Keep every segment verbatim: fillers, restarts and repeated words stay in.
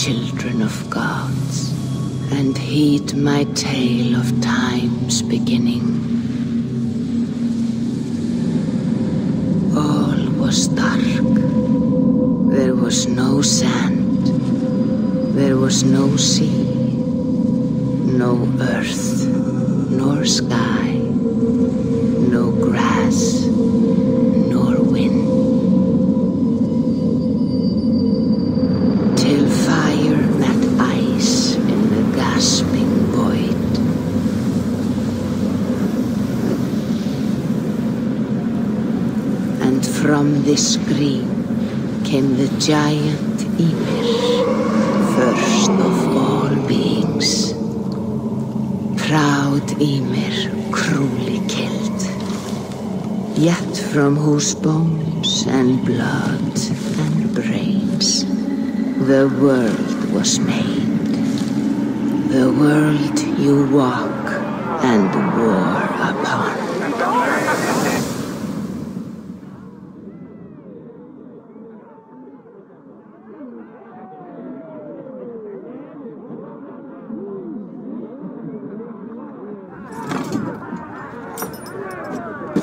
children of gods, and heed my tale of time's beginning. All was dark. There was no sand. There was no sea, no earth, nor sky, no grass, nor wind. Till fire met ice in the gasping void. And from this scream came the giant Eivor, first of all beings. Proud Eivor, cruelly killed, yet from whose bones and blood and brains the world was made. The world you walk and war upon.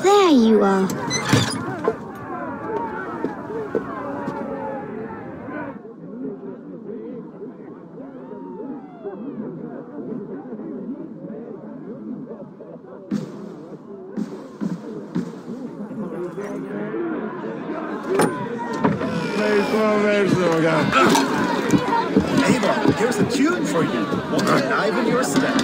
There you are. Neighbor, here's a tune for you. Won't you dive in your step?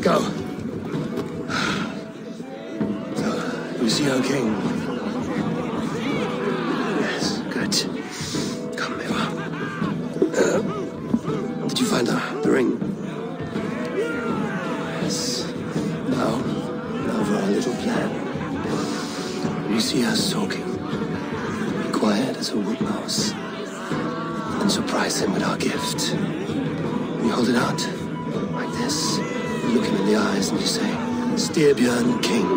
Go. So, who's your king? Yes, good. Come, Eivor. Uh, did you find the, the ring? Yes. Now, now for our little plan. You see us talking. Be quiet as a wood mouse. And surprise him with our gift. We hold it out, like this. You look him in the eyes and you say, Stirbjörn King,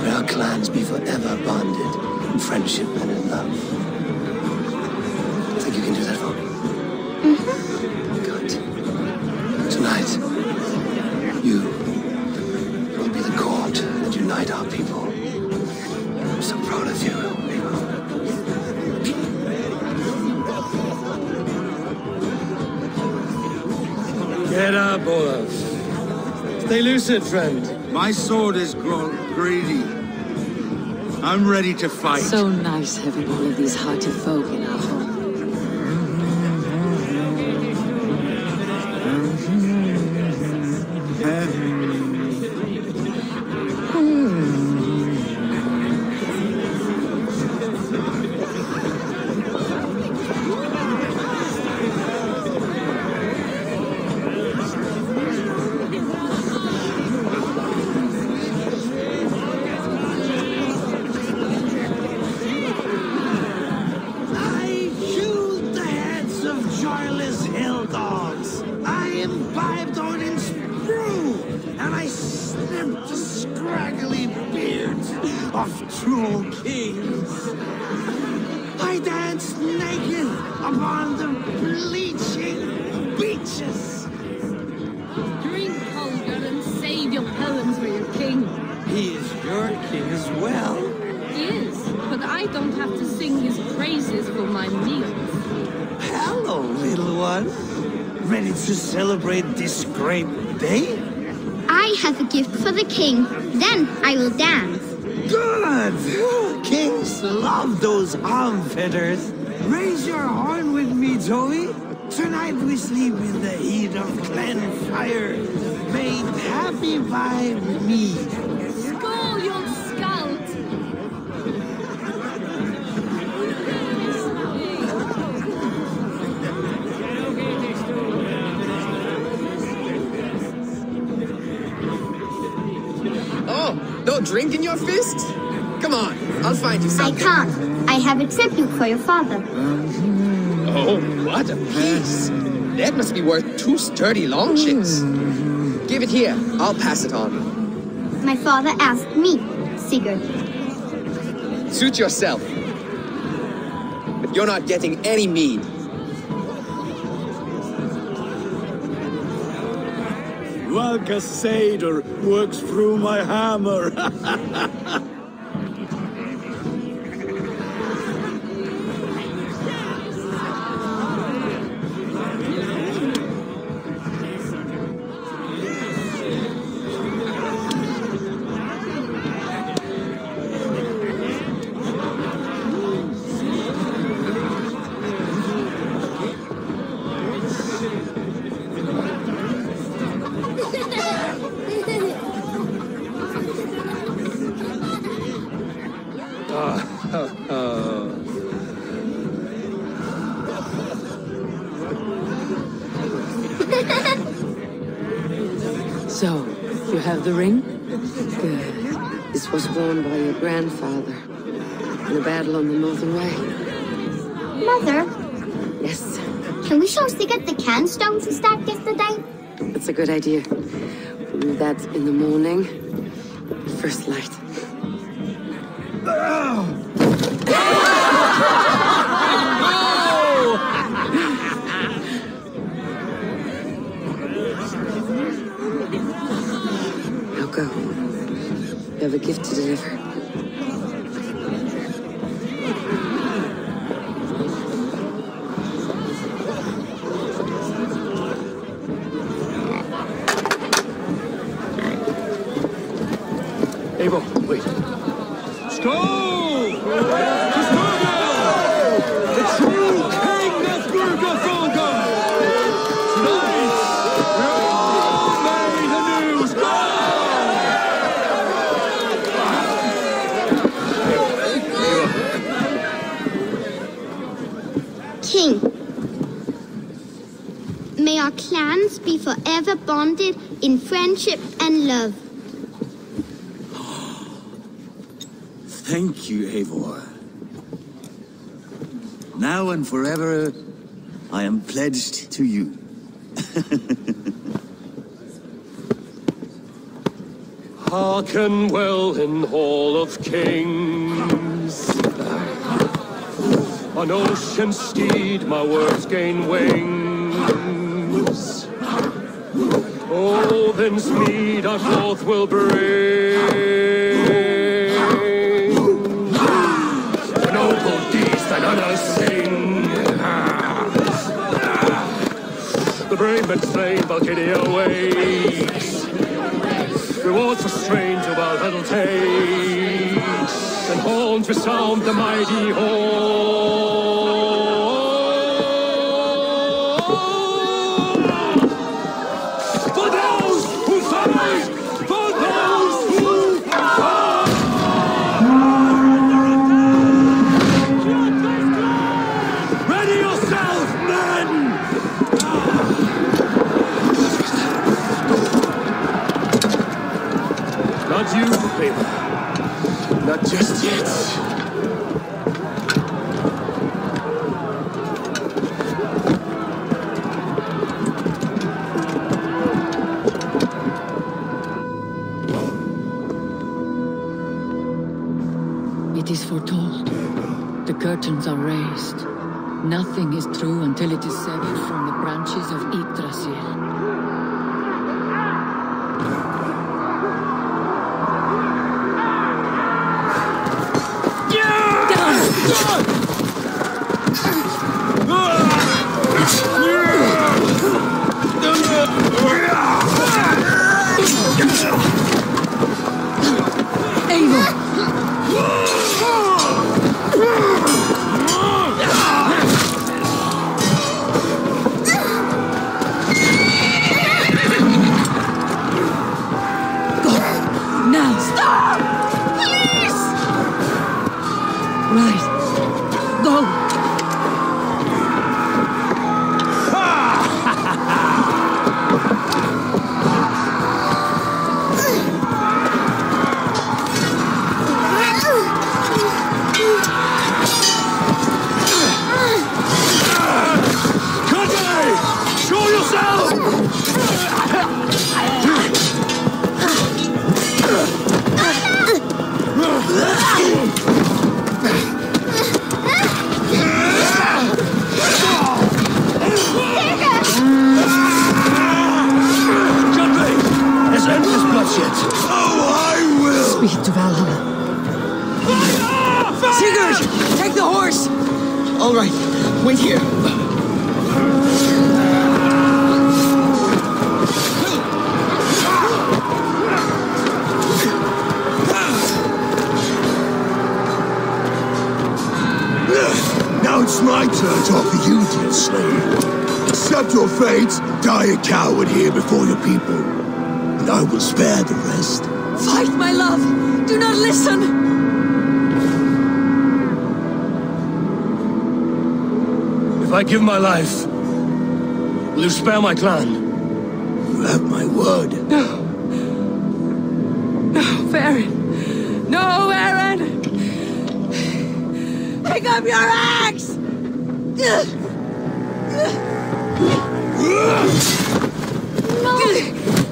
may our clans be forever bonded in friendship and in love. I think you can do that for me? Mm-hmm. Good. Tonight, you will be the cord that unite our people. I'm so proud of you. Get up, Olaf. Stay lucid, friend. My sword is grown greedy. I'm ready to fight. So nice having all of these hearty folk in our king, then I will dance. Good! Kings love those arm fetters. Raise your horn with me, Joey. Tonight we sleep in the heat of clan fire, made happy by me. Skull, your scout! Drink in your fist? I'll find you something. I can't. I have a tribute for your father. Oh, what a piece. That must be worth two sturdy long chips. Give it here. I'll pass it on. My father asked me, Sigurd. Suit yourself. But you're not getting any mead. Valka's satyr works through my hammer. The ring? Good. This was worn by your grandfather in a battle on the northern way. Mother? Yes? Can we show Sigurd the can stones we stacked yesterday? That's a good idea. We'll do that in the morning. First light. You have a gift to deliver. Eivor, wait. Skål! To Sturgel! The true king of Sturgelfolket! Tonight, we're all made anew! Skål! May our clans be forever bonded in friendship and love. Thank you, Eivor. Now and forever, I am pledged to you. Hearken well in Hall of Kings. On ocean's steed, my words gain wings. Odin's mead our forth will bring. The noble deeds that others sing. The brave and slain Valkyria awaits. Rewards for strange of our battle takes. And horns resound the mighty horn. For those who fight, for those who fight. Ready yourself, men. Not you, Eivor. Not just yet. It is foretold. The curtains are raised. Nothing is true until it is severed from the branches of Yggdrasil. Eivor! with you. Now it's my turn to offer you, dear slave. Accept your fate, die a coward here before your people, and I will spare the rest. Fight, my love! Do not listen! If I give my life, will you spare my clan? You have my word. No. No, Farron. No, Aaron! Pick up your axe! No!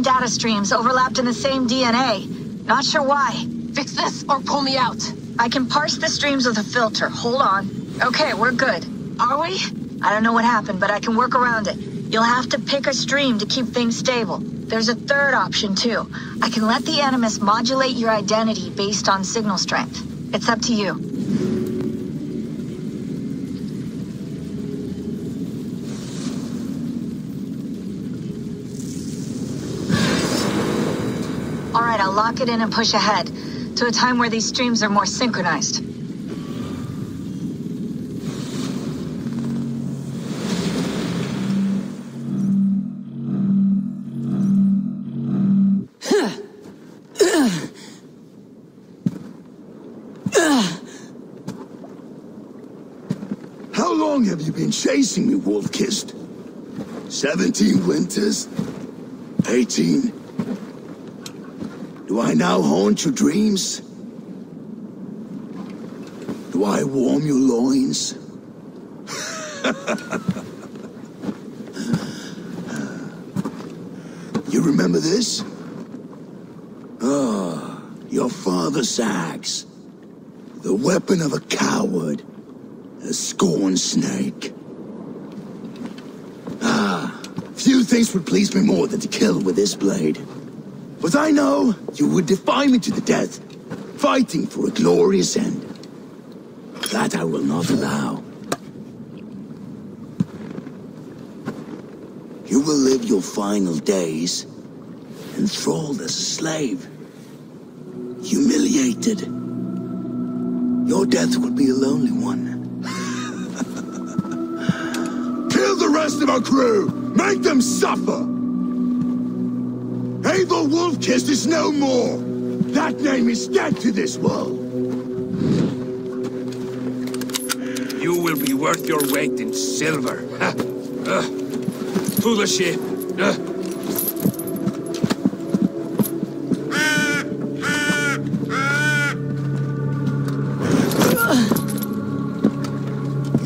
Data streams overlapped in the same D N A. Not sure why. Fix this or pull me out. I can parse the streams with a filter. Hold on. Okay, we're good. Are we? I don't know what happened, but I can work around it. You'll have to pick a stream to keep things stable. There's a third option, too. I can let the animus modulate your identity based on signal strength. It's up to you. I'll lock it in and push ahead, to a time where these streams are more synchronized. How long have you been chasing me, Wolf-Kissed? Seventeen winters? Eighteen? Do I now haunt your dreams? Do I warm your loins? You remember this? Ah, your father's axe. The weapon of a coward. A scorn snake. Ah, few things would please me more than to kill with this blade. But I know you would defy me to the death, fighting for a glorious end. That I will not allow. You will live your final days, enthralled as a slave, humiliated. Your death will be a lonely one. Kill the rest of our crew! Make them suffer! Eivor Wolf-Kissed is no more! That name is dead to this world! You will be worth your weight in silver. Uh, to the ship! Uh.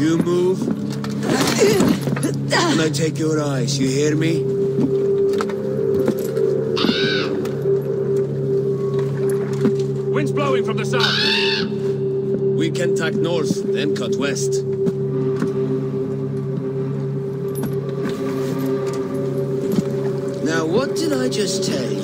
You move, and I take your eyes, you hear me? Wind's blowing from the south. We can tack north, then cut west. Now what did I just tell you?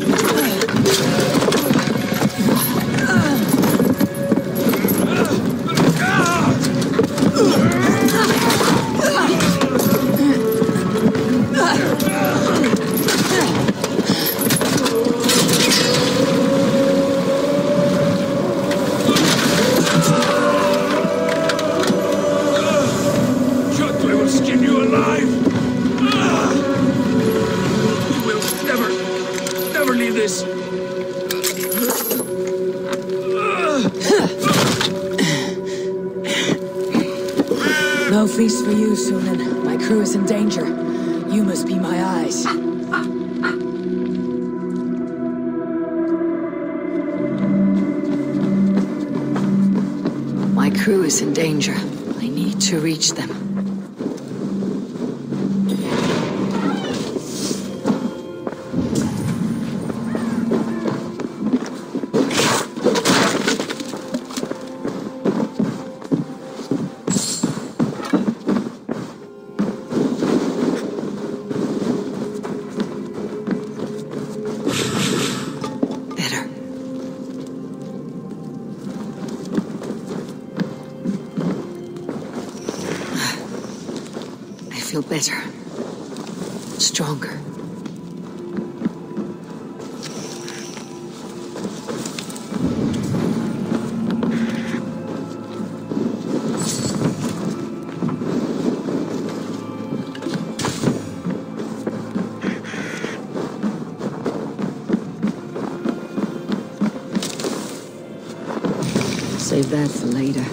Better. Stronger. Save that for later.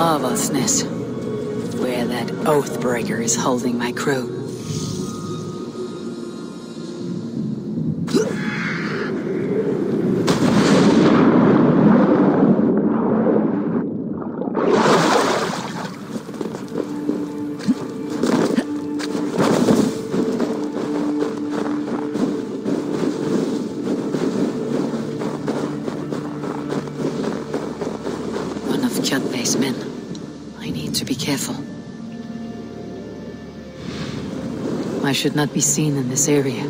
Avaldsnes, where that oathbreaker is holding my crew. Should not be seen in this area.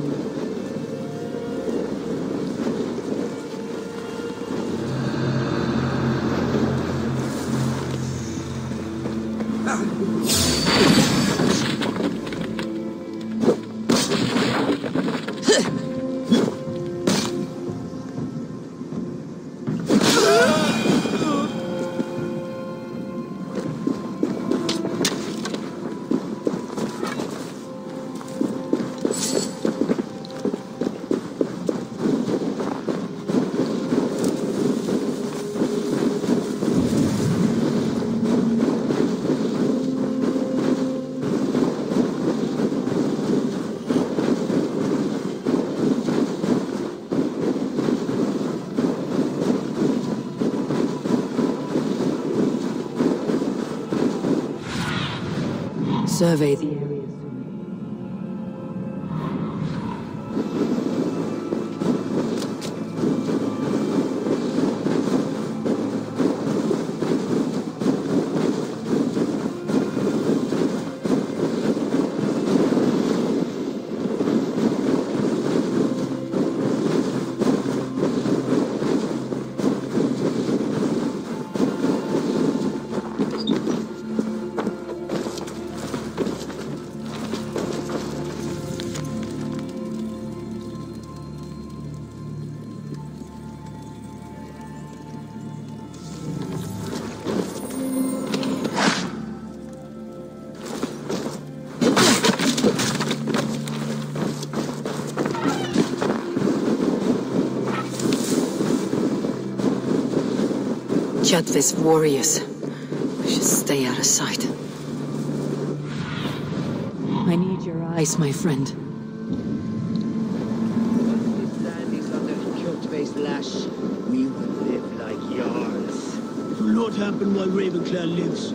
survey the area. Kjotve's warriors. We should stay out of sight. I need your eyes, my friend. Once we stand is under Kjotve's lash, we will live like yarns. It will not happen while Ravenclan lives.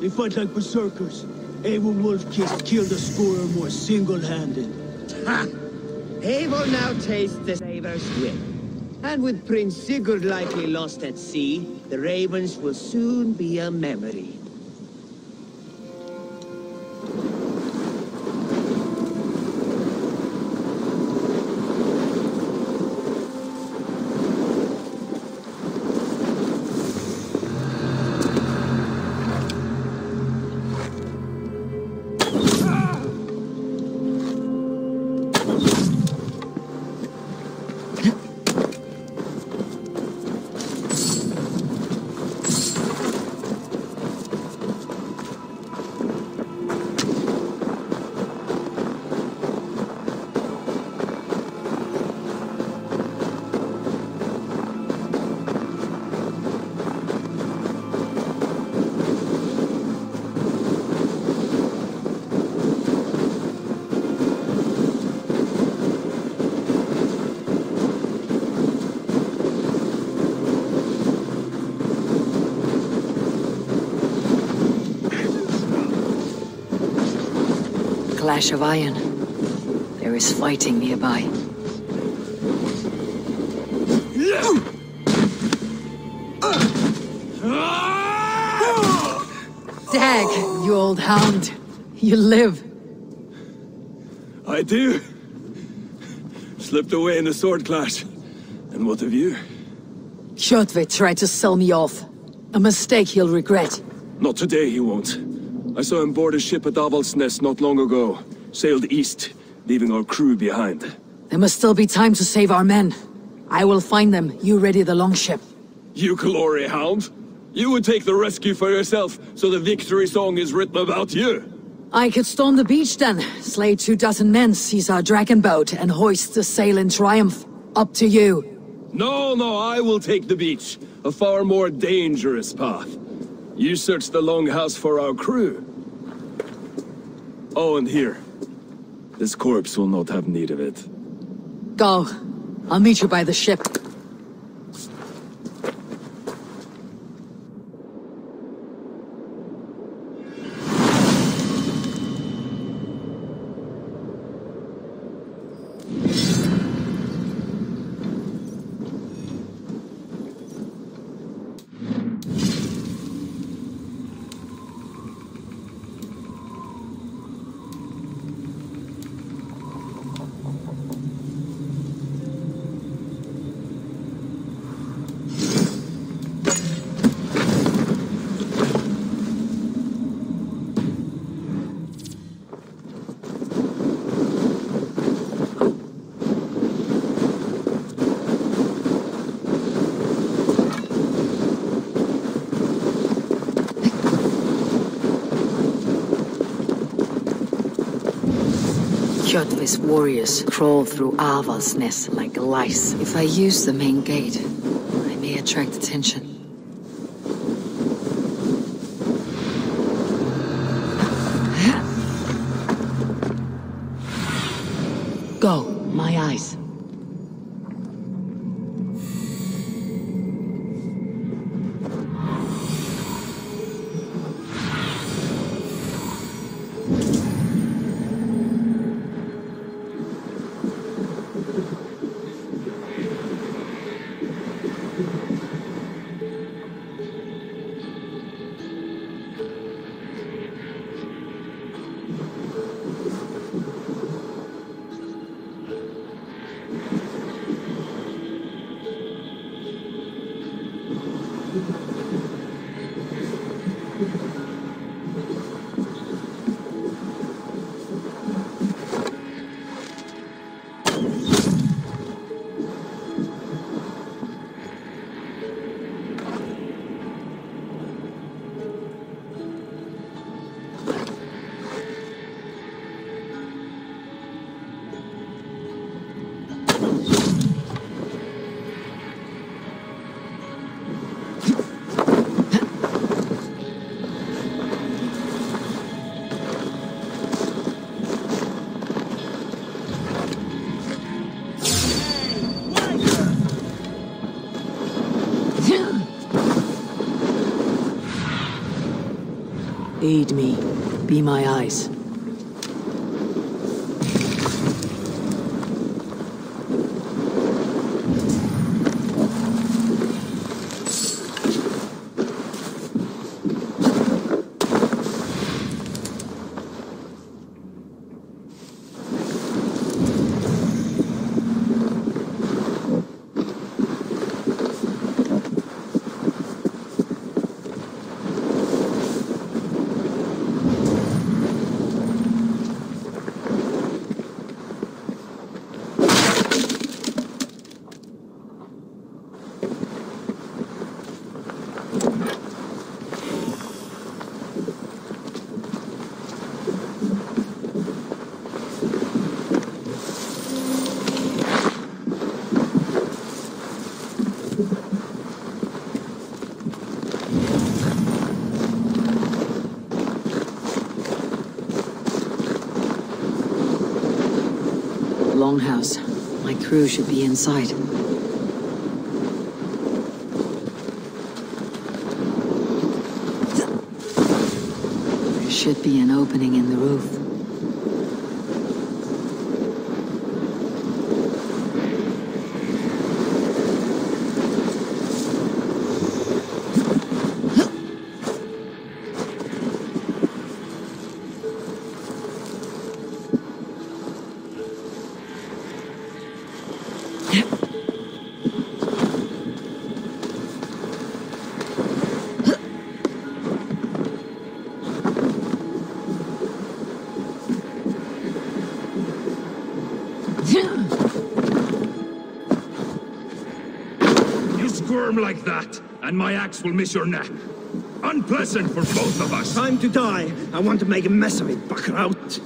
They fight like berserkers. Eivor Wolf-Kissed killed a score or more single-handed. Ha! Eivor now tastes the Eivor's whip. And with Prince Sigurd likely lost at sea, the ravens will soon be a memory. Clash of iron. There is fighting nearby. Dag, you old hound. You live. I do. Slipped away in a sword clash. And what of you? Kjotve tried to sell me off. A mistake he'll regret. Not today, he won't. I saw him board a ship at Avaldsnes not long ago. Sailed east, leaving our crew behind. There must still be time to save our men. I will find them. You ready the longship. You glory hound! You would take the rescue for yourself, so the victory song is written about you! I could storm the beach then, slay two dozen men, seize our dragon boat, and hoist the sail in triumph. Up to you. No, no, I will take the beach. A far more dangerous path. You search the longhouse for our crew. Oh, and here. This corpse will not have need of it. Go. I'll meet you by the ship. Kjotve's warriors crawl through Avaldsnes like lice. If I use the main gate, I may attract attention. Go, my eyes. Aid me. Be my eyes. House. My crew should be inside. There should be an opening in the roof. Like that, and my axe will miss your neck. Unpleasant for both of us. Time to die. I want to make a mess of it, buck out.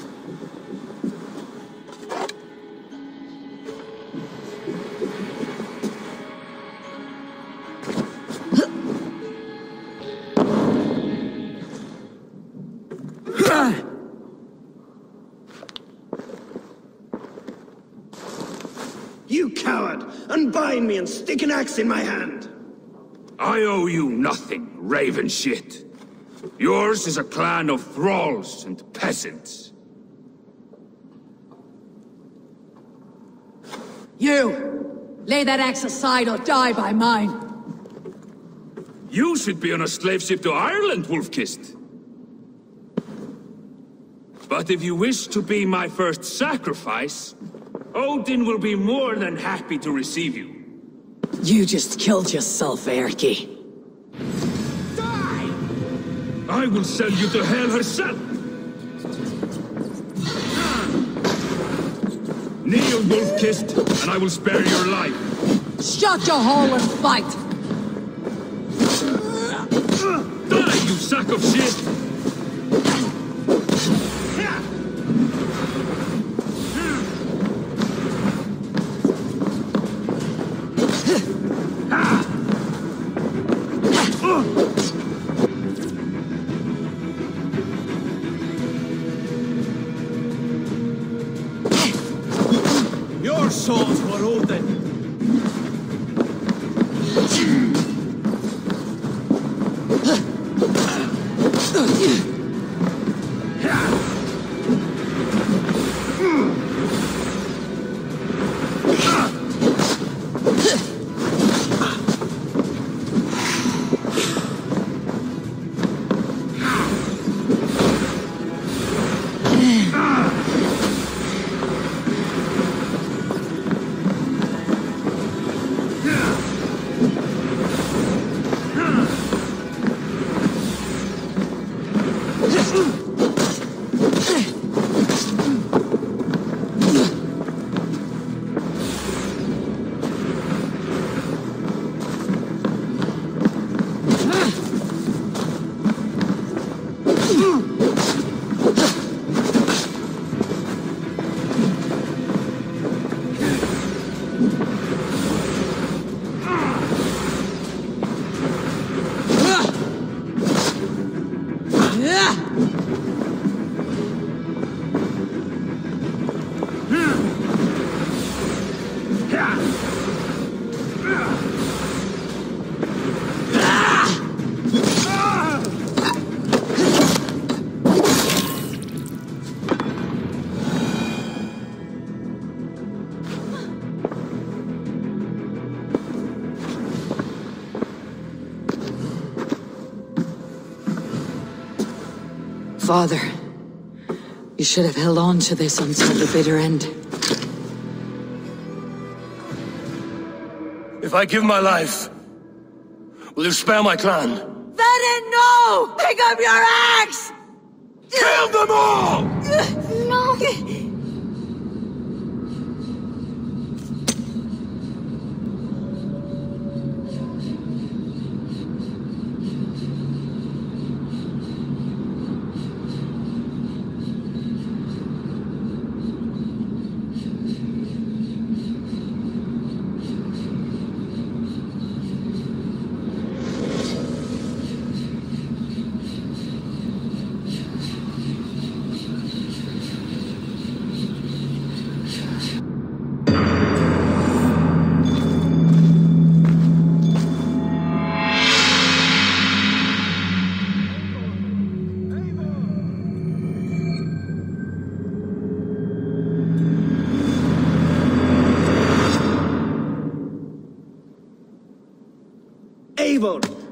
You coward! Unbind me and stick an axe in my hand. I owe you nothing, raven shit. Yours is a clan of thralls and peasants. You! Lay that axe aside or die by mine. You should be on a slave ship to Ireland, Wolf-Kissed. But if you wish to be my first sacrifice, Odin will be more than happy to receive you. You just killed yourself, Erky. Die! I will send you to hell herself! Kneel, Wolf-Kissed, and I will spare your life. Shut your hole and fight! Die, you sack of shit! Father, you should have held on to this until the bitter end. If I give my life, will you spare my clan? Vedin, no! Pick up your axe! Kill them all! No!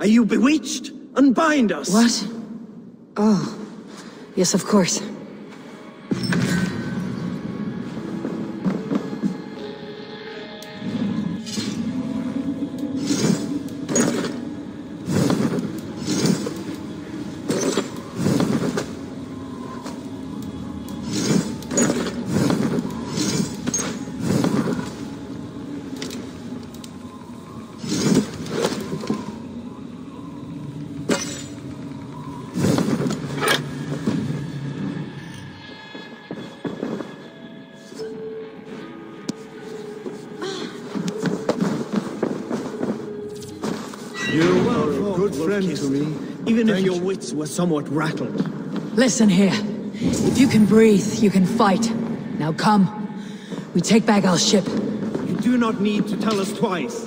Are you bewitched? Unbind us! What? Oh, yes, of course. To me, even if your wits were somewhat rattled. Listen here. If you can breathe, you can fight. Now come. We take back our ship. You do not need to tell us twice.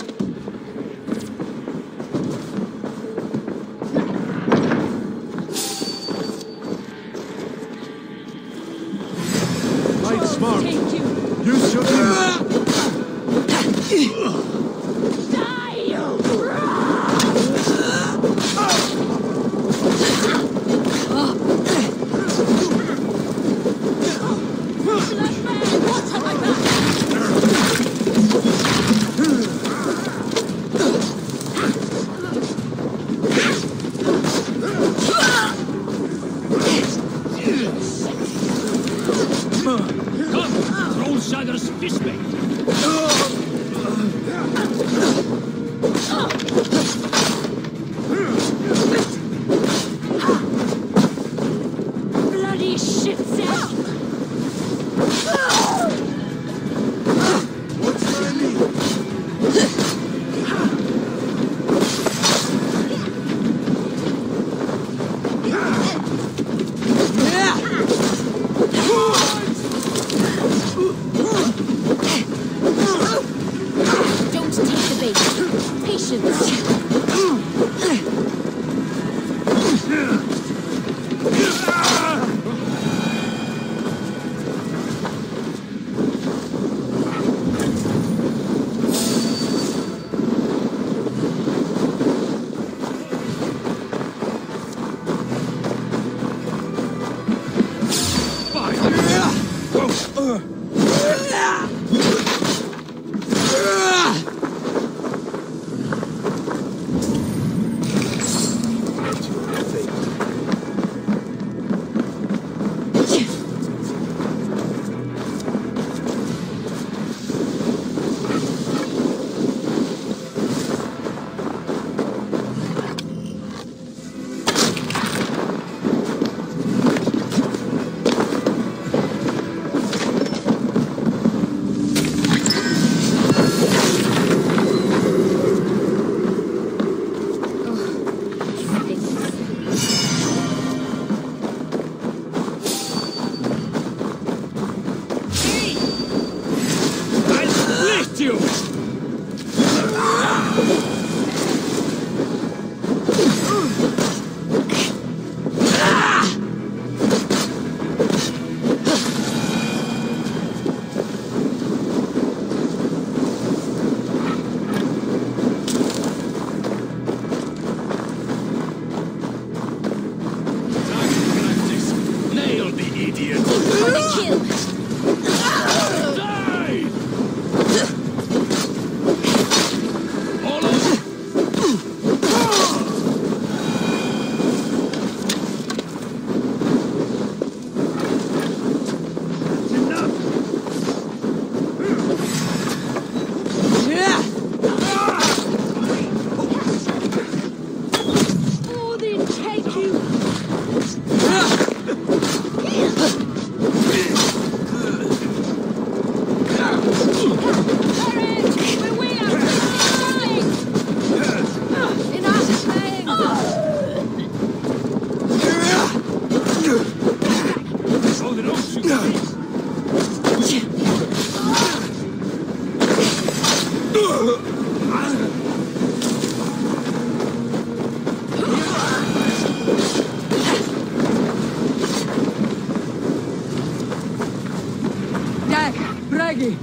ready.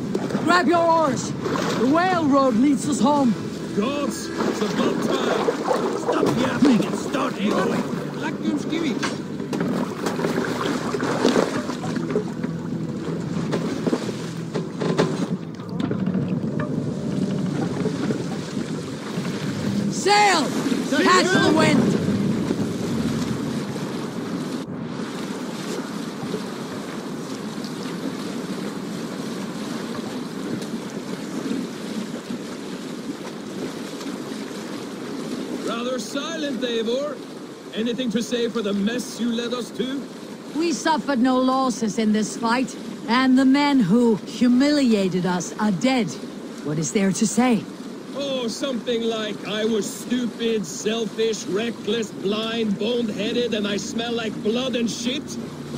Grab your oars. The whale road leads us home. Gods, it's about time. Stop yapping and start rowing. Like them skivvies. Sail! Catch the wind! Rather silent, Eivor. Anything to say for the mess you led us to? We suffered no losses in this fight, and the men who humiliated us are dead. What is there to say? Or something like, I was stupid, selfish, reckless, blind, bone-headed, and I smell like blood and shit?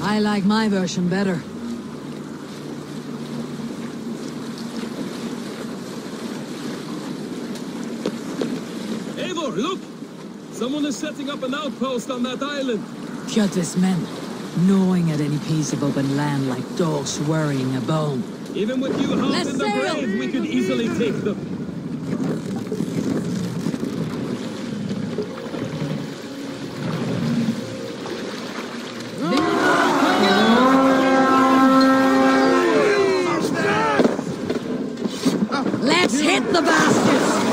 I like my version better. Eivor, look! Someone is setting up an outpost on that island. Kjotve's men, gnawing at any piece of open land like dogs worrying a bone. Even with you half in the grave, we could easily take them. Let's hit the bastards!